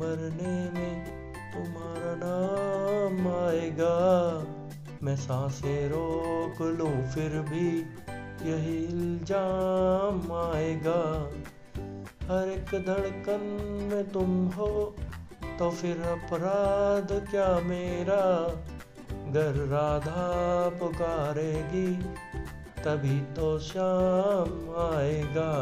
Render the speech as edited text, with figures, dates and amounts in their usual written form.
मरने में तुम्हारा नाम आएगा। मैं सांसें रोक लूं फिर भी यही इल्जाम आएगा। हर एक धड़कन में तुम हो तो फिर अपराध क्या मेरा। गर राधा पुकारेगी तभी तो शाम आएगा।